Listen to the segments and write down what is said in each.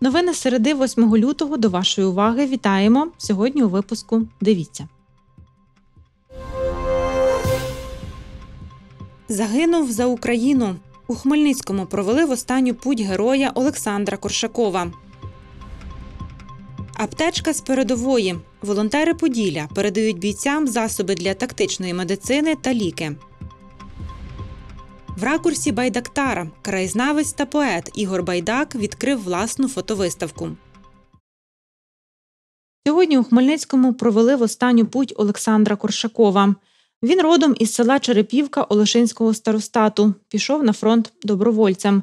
Новини середи 8 лютого. До вашої уваги. Вітаємо. Сьогодні у випуску дивіться. Загинув за Україну. У Хмельницькому провели в останню путь героя Олександра Коршакова. Аптечка з передової. Волонтери Поділля передають бійцям засоби для тактичної медицини та ліки. В ракурсі Байдактара краєзнавець та поет Ігор Байдак відкрив власну фотовиставку. Сьогодні у Хмельницькому провели в останню путь Олександра Коршакова. Він родом із села Черепівка Олешинського старостату. Пішов на фронт добровольцем.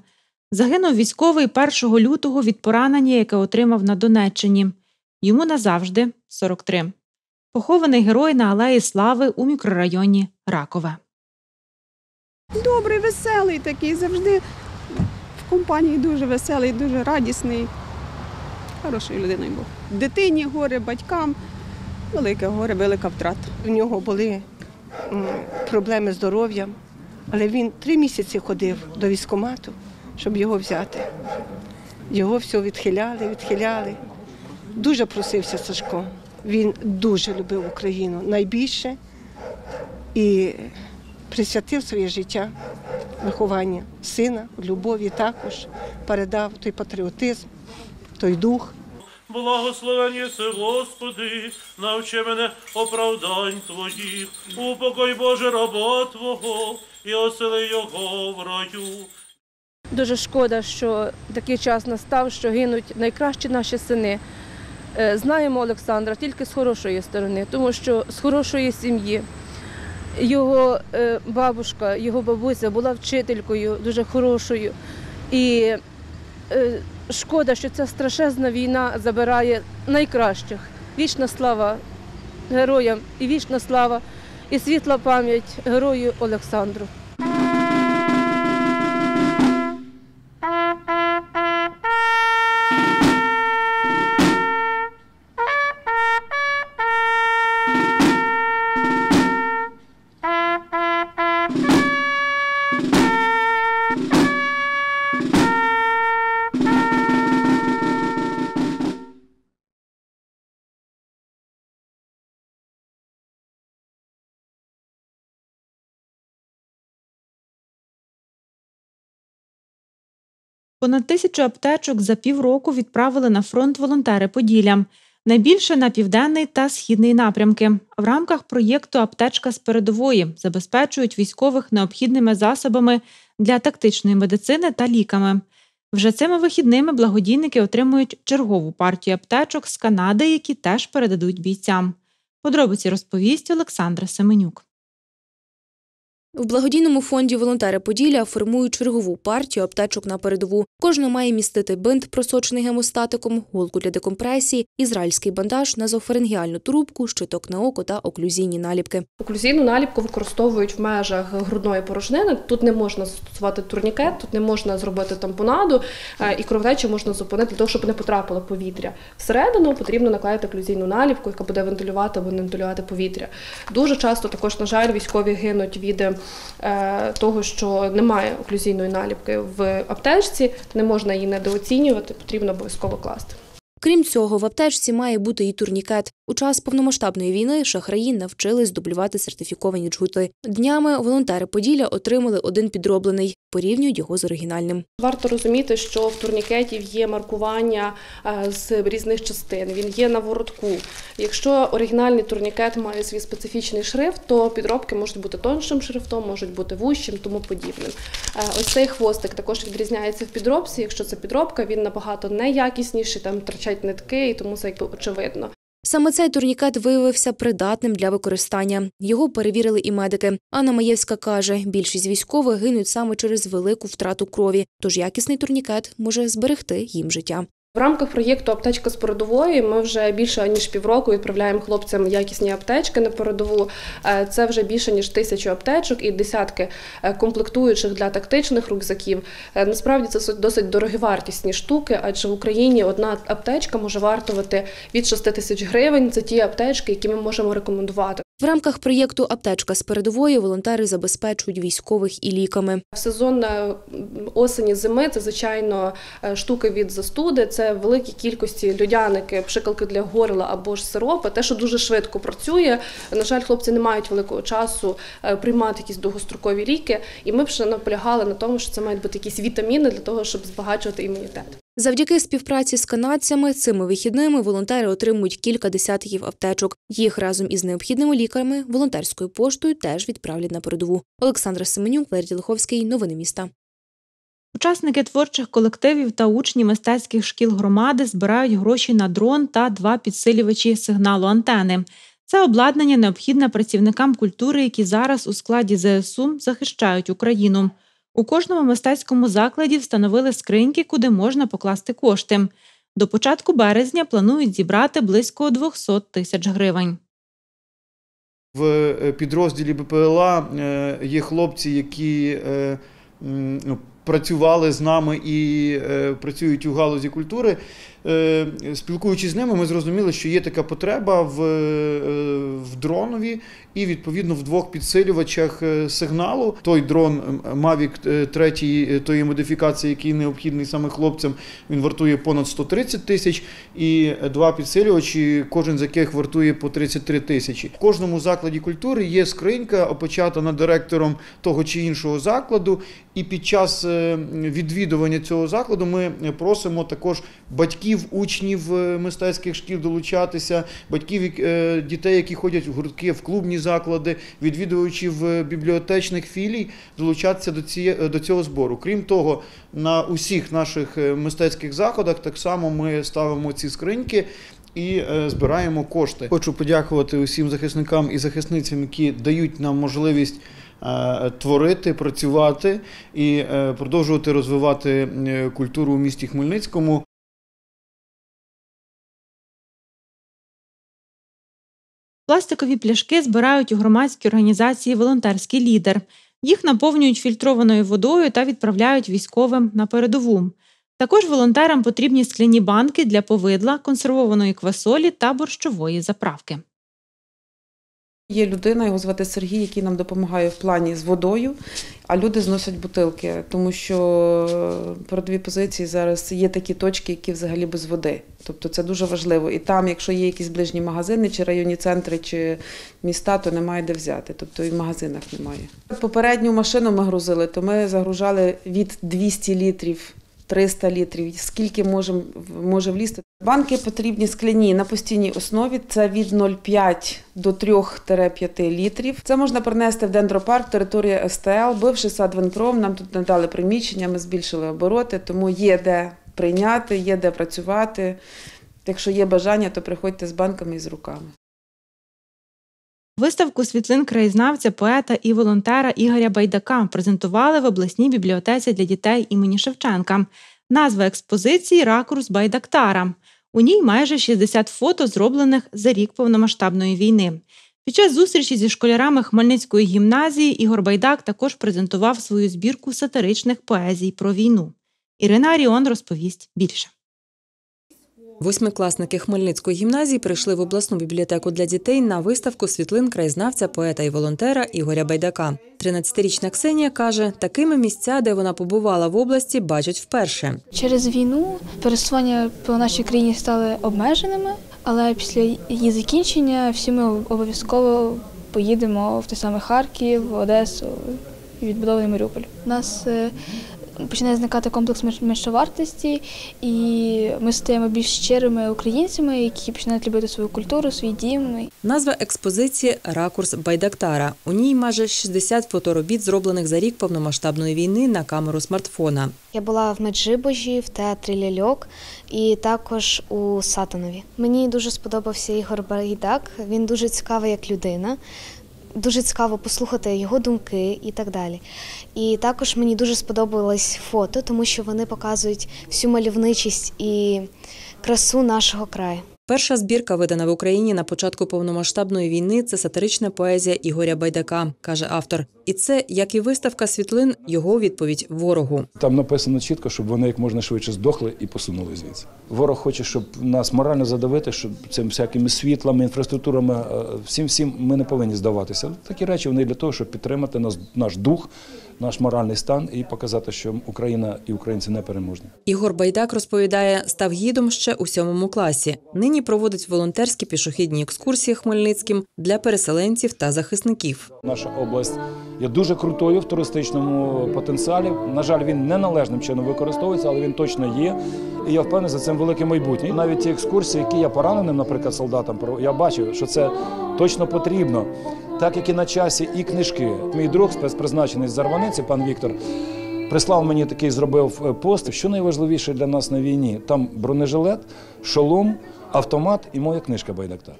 Загинув військовий 1 лютого від поранення, яке отримав на Донеччині. Йому назавжди 43. Похований герой на Алеї Слави у мікрорайоні Ракове. Добрий, веселий такий, завжди в компанії дуже веселий, дуже радісний, хорошою людиною був. Дитині горе, батькам велике горе, велика втрата. У нього були проблеми з здоров'ям, але він 3 місяці ходив до військкомату, щоб його взяти. Його все відхиляли. Дуже просився Сашко. Він дуже любив Україну найбільше і присвятив своє життя, виховання сина, любові також, передав той патріотизм, той дух. Благословені си, Господи, навчи мене оправдань Твоїх, упокой, Боже, раба Твого і осели його в раю. Дуже шкода, що такий час настав, що гинуть найкращі наші сини. Знаємо Олександра тільки з хорошої сторони, тому що з хорошої сім'ї. Його бабушка, його бабуся була вчителькою, дуже хорошою. І шкода, що ця страшезна війна забирає найкращих. Вічна слава героям і вічна слава, і світла пам'ять герою Олександру. Понад 1000 аптечок за півроку відправили на фронт волонтери Поділля. Найбільше на південний та східний напрямки. В рамках проєкту «Аптечка з передової» забезпечують військових необхідними засобами для тактичної медицини та ліками. Вже цими вихідними благодійники отримують чергову партію аптечок з Канади, які теж передадуть бійцям. Подробиці розповість Олександр Семенюк. В благодійному фонді «Волонтери Поділля» формують чергову партію аптечок на передову. Кожна має містити бинт, просочений гемостатиком, голку для декомпресії, ізраїльський бандаж, назофарингіальну трубку, щиток на око та оклюзійні наліпки. Оклюзійну наліпку використовують в межах грудної порожнини. Тут не можна застосувати турнікет, тут не можна зробити тампонаду, і кровотечу можна зупинити для того, щоб не потрапило повітря. Всередину потрібно наклеїти оклюзійну наліпку, яка буде вентилювати або не вентилювати повітря. Дуже часто також, на жаль, військові гинуть від того, що немає оклюзійної наліпки в аптечці, не можна її недооцінювати, потрібно обов'язково класти. Крім цього, в аптечці має бути і турнікет. У час повномасштабної війни шахраї навчились дублювати сертифіковані джгути. Днями волонтери Поділля отримали один підроблений, порівнюють його з оригінальним. Варто розуміти, що в турнікетів є маркування з різних частин, він є на воротку. Якщо оригінальний турнікет має свій специфічний шрифт, то підробки можуть бути тоншим шрифтом, можуть бути вужчим, тому подібним. Ось цей хвостик також відрізняється в підробці. Якщо це підробка, він набагато неякісніший, там втрачає нитки, і тому це якби очевидно. Саме цей турнікет виявився придатним для використання. Його перевірили і медики. Анна Маєвська каже, більшість військових гинуть саме через велику втрату крові, тож якісний турнікет може зберегти їм життя. В рамках проєкту «Аптечка з передової» ми вже більше ніж півроку відправляємо хлопцям якісні аптечки на передову. Це вже більше ніж 1000 аптечок і десятки комплектуючих для тактичних рюкзаків. Насправді це досить дороговартісні штуки, адже в Україні одна аптечка може вартувати від 6 000 гривень. Це ті аптечки, які ми можемо рекомендувати. В рамках проєкту «Аптечка з передової» волонтери забезпечують військових і ліками. В сезон осені-зими це, звичайно, штуки від застуди, це великі кількості льодяники, пшикалки для горла або ж сиропи, те, що дуже швидко працює. На жаль, хлопці не мають великого часу приймати якісь довгострокові ліки, і ми б ще наполягали на тому, що це мають бути якісь вітаміни для того, щоб збагачувати імунітет. Завдяки співпраці з канадцями цими вихідними волонтери отримують кілька десятків аптечок. Їх разом із необхідними лікарями волонтерською поштою теж відправлять на передову. Олександр Семенюк, Лердій Ліховський. Новини міста. Учасники творчих колективів та учні мистецьких шкіл громади збирають гроші на дрон та 2 підсилювачі сигналу антени. Це обладнання необхідне працівникам культури, які зараз у складі ЗСУ захищають Україну. У кожному мистецькому закладі встановили скриньки, куди можна покласти кошти. До початку березня планують зібрати близько 200 000 гривень. В підрозділі БПЛА є хлопці, які працювали з нами і працюють у галузі культури. Спілкуючись з ними, ми зрозуміли, що є така потреба в дронові і, відповідно, в 2 підсилювачах сигналу. Той дрон Мавік 3 тої модифікації, який необхідний саме хлопцям, він вартує понад 130 000, і 2 підсилювачі, кожен з яких вартує по 33 000. В кожному закладі культури є скринька, опечатана директором того чи іншого закладу, і під час відвідування цього закладу ми просимо також батьків, учнів мистецьких шкіл долучатися, батьків дітей, які ходять в гуртки, в клубні заклади, відвідувачів бібліотечних філій, долучатися до цього збору. Крім того, на усіх наших мистецьких заходах так само ми ставимо ці скриньки і збираємо кошти. Хочу подякувати усім захисникам і захисницям, які дають нам можливість творити, працювати і продовжувати розвивати культуру у місті Хмельницькому. Пластикові пляшки збирають у громадській організації «Волонтерський лідер». Їх наповнюють фільтрованою водою та відправляють військовим на передову. Також волонтерам потрібні скляні банки для повидла, консервованої квасолі та борщової заправки. Є людина, його звати Сергій, який нам допомагає в плані з водою, а люди зносять бутилки, тому що передові позиції зараз є такі точки, які взагалі без води. Тобто це дуже важливо. І там, якщо є якісь ближні магазини, чи районні центри, чи міста, то немає де взяти. Тобто і в магазинах немає. Попередню машину ми грузили, то ми загружали від 200 літрів. 300 літрів, скільки може влізти. Банки потрібні скляні на постійній основі, це від 0,5 до 3-5 літрів. Це можна принести в дендропарк, територія СТЛ, бивши садвинпром, нам тут надали приміщення, ми збільшили обороти, тому є де прийняти, є де працювати. Якщо є бажання, то приходьте з банками і з руками. Виставку світлин краєзнавця, поета і волонтера Ігоря Байдака презентували в обласній бібліотеці для дітей імені Шевченка. Назва експозиції «Ракурс Байдактара». У ній майже 60 фото, зроблених за рік повномасштабної війни. Під час зустрічі зі школярами Хмельницької гімназії Ігор Байдак також презентував свою збірку сатиричних поезій про війну. Ірина Аріон розповість більше. Восьмикласники Хмельницької гімназії прийшли в обласну бібліотеку для дітей на виставку світлин краєзнавця, поета і волонтера Ігоря Байдака. 13-річна Ксенія каже, такими місця, де вона побувала в області, бачать вперше. Через війну пересування по нашій країні стали обмеженими, але після її закінчення всі ми обов'язково поїдемо в той самий Харків, Одесу і відбудований Маріуполь. Нас починає зникати комплекс меншовартості, і ми стаємо більш щирими українцями, які починають любити свою культуру, свій дім. Назва експозиції «Ракурс Байдактара». У ній майже 60 фоторобіт, зроблених за рік повномасштабної війни на камеру смартфона. Я була в Меджибожі, в театрі ляльок і також у Сатанові. Мені дуже сподобався Ігор Байдак, він дуже цікавий як людина. дуже цікаво послухати його думки і так далі. І також мені дуже сподобалось фото, тому що вони показують всю мальовничість і красу нашого краю. Перша збірка, видана в Україні на початку повномасштабної війни, це сатирична поезія Ігоря Байдака, каже автор. І це, як і виставка світлин, його відповідь ворогу. Там написано чітко, щоб вони як можна швидше здохли і посунули звідси. Ворог хоче, щоб нас морально задавити, щоб цим всякими світлами, інфраструктурами, всім ми не повинні здаватися. Такі речі вони для того, щоб підтримати наш дух, наш моральний стан і показати, що Україна і українці не переможні. Ігор Байдак розповідає, став гідом ще у 7 класі. Нині проводить волонтерські пішохідні екскурсії Хмельницьким для переселенців та захисників. Наша область є дуже крутою в туристичному потенціалі. На жаль, він неналежним чином використовується, але він точно є. І я впевнений, за цим велике майбутнє. І навіть ті екскурсії, які я пораненим, наприклад, солдатам, я бачив, що це точно потрібно. Так як і на часі, і книжки. Мій друг, спецпризначений з Зарваниці, пан Віктор, прислав мені такий, зробив пост, що найважливіше для нас на війні. Там бронежилет, шолом, автомат і моя книжка «Байдактар».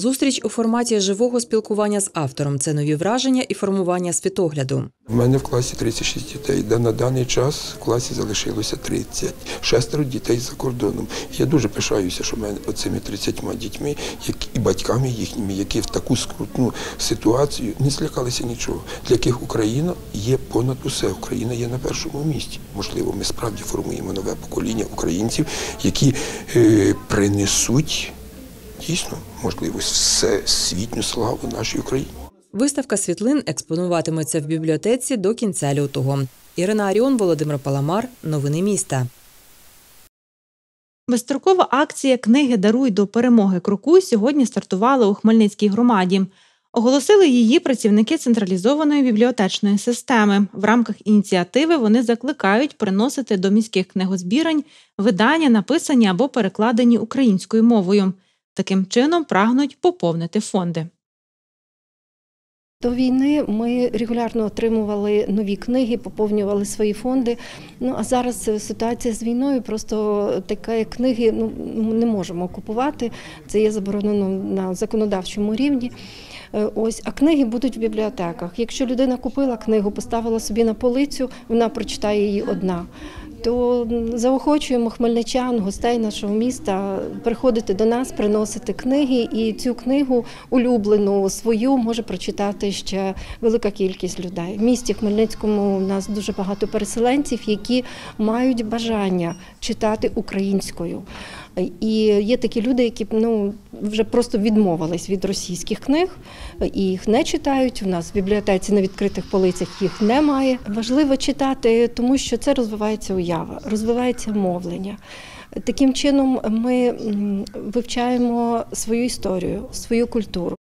Зустріч у форматі живого спілкування з автором – це нові враження і формування світогляду. У мене в класі 36 дітей, де на даний час в класі залишилося 36 дітей за кордоном. Я дуже пишаюся, що в мене цими 30 дітьми і батьками їхніми, які в таку скрутну ситуацію не злякалися нічого, для яких Україна є понад усе, Україна є на першому місці. Можливо, ми справді формуємо нове покоління українців, які принесуть дійсно, можливо, всесвітню славу нашій Україні. Виставка світлин експонуватиметься в бібліотеці до кінця лютого. Ірина Аріон, Володимир Паламар. Новини міста. Безстрокова акція «Книги даруй до перемоги. Крокуй» сьогодні стартувала у Хмельницькій громаді. Оголосили її працівники централізованої бібліотечної системи. В рамках ініціативи вони закликають приносити до міських книгозбірень видання, написані або перекладені українською мовою. Таким чином прагнуть поповнити фонди. До війни ми регулярно отримували нові книги, поповнювали свої фонди. А зараз ситуація з війною, просто такі книги ми не можемо купувати. Це є заборонено на законодавчому рівні. А книги будуть в бібліотеках. Якщо людина купила книгу, поставила собі на полицю, вона прочитає її одна. То заохочуємо хмельничан, гостей нашого міста приходити до нас, приносити книги, і цю книгу улюблену свою може прочитати ще велика кількість людей. В місті Хмельницькому у нас дуже багато переселенців, які мають бажання читати українською. І є такі люди, які вже просто відмовились від російських книг, і їх не читають. У нас в бібліотеці на відкритих полицях їх немає. Важливо читати, тому що це розвивається уява, розвивається мовлення. Таким чином ми вивчаємо свою історію, свою культуру.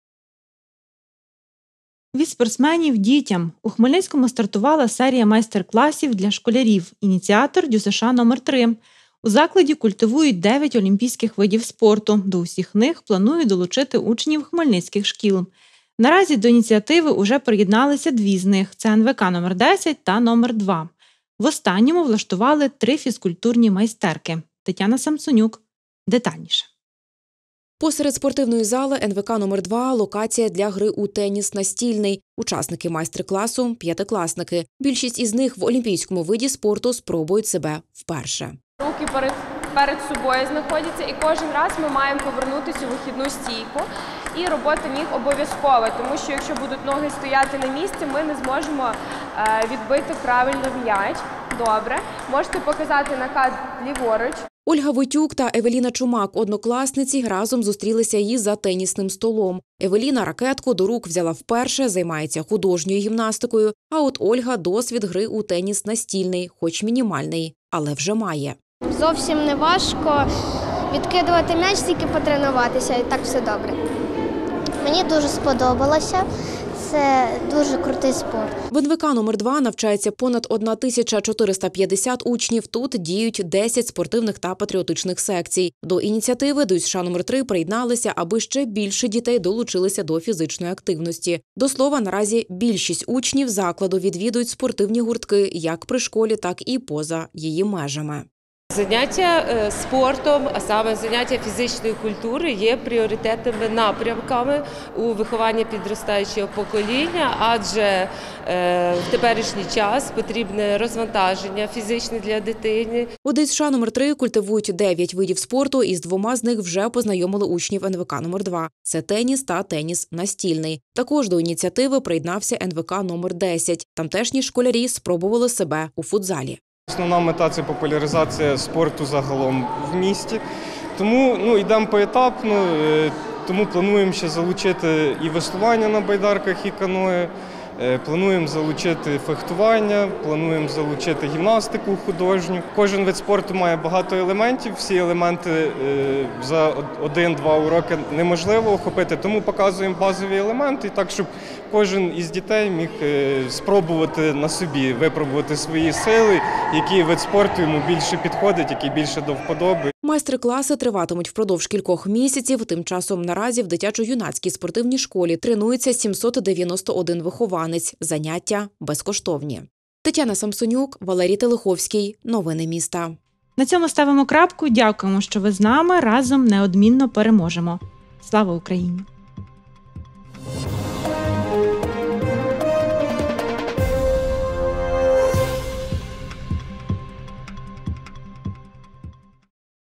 Від спортсменів дітям. У Хмельницькому стартувала серія майстер-класів для школярів. Ініціатор ДЮСШ номер 3. У закладі культивують 9 олімпійських видів спорту. До усіх них планують долучити учнів хмельницьких шкіл. Наразі до ініціативи уже приєдналися 2 з них – це НВК номер 10 та номер 2. В останньому влаштували 3 фізкультурні майстерки. Тетяна Самсонюк детальніше. Посеред спортивної зали НВК номер 2 – локація для гри у теніс настільний. Учасники майстер-класу – 5-класники. Більшість із них в олімпійському виді спорту спробують себе вперше. Руки перед собою знаходяться, і кожен раз ми маємо повернутися у вихідну стійку. І робота ніг обов'язкова, тому що якщо будуть ноги стояти на місці, ми не зможемо відбити правильно м'яч. Добре. Можете показати накат ліворуч. Ольга Витюк та Евеліна Чумак, однокласниці, разом зустрілися її за тенісним столом. Евеліна ракетку до рук взяла вперше, займається художньою гімнастикою. А от Ольга досвід гри у теніс настільний, хоч мінімальний, але вже має. Зовсім не важко відкидувати м'яч, тільки потренуватися, і так все добре. Мені дуже сподобалося. Це дуже крутий спорт. В НВК номер 2 навчається понад 1450 учнів. Тут діють 10 спортивних та патріотичних секцій. До ініціативи ДЮСШ номер 3 приєдналися, аби ще більше дітей долучилися до фізичної активності. До слова, наразі більшість учнів закладу відвідують спортивні гуртки як при школі, так і поза її межами. Заняття спортом, а саме заняття фізичної культури, є пріоритетними напрямками у вихованні підростаючого покоління, адже в теперішній час потрібне розвантаження фізичне для дитини. У ДЮСШ №3 культивують 9 видів спорту, і з 2 з них вже познайомили учнів НВК №2. Це теніс та теніс настільний. Також до ініціативи приєднався НВК №10. Тамтешні школярі спробували себе у футзалі. Основна мета – це популяризація спорту загалом в місті, тому йдемо поетапно, тому плануємо ще залучити і веслування на байдарках, і каное, плануємо залучити фехтування, плануємо залучити гімнастику художню. Кожен вид спорту має багато елементів, всі елементи за 1-2 уроки неможливо охопити, тому показуємо базові елементи, так щоб кожен із дітей міг спробувати на собі, випробувати свої сили, який вид спорту йому більше підходить, який більше до вподоби. Майстер-класи триватимуть впродовж кількох місяців. Тим часом наразі в дитячо-юнацькій спортивній школі тренується 791 вихованець. Заняття безкоштовні. Тетяна Самсонюк, Валерій Телиховський. Новини міста. На цьому ставимо крапку. Дякуємо, що ви з нами. Разом неодмінно переможемо. Слава Україні!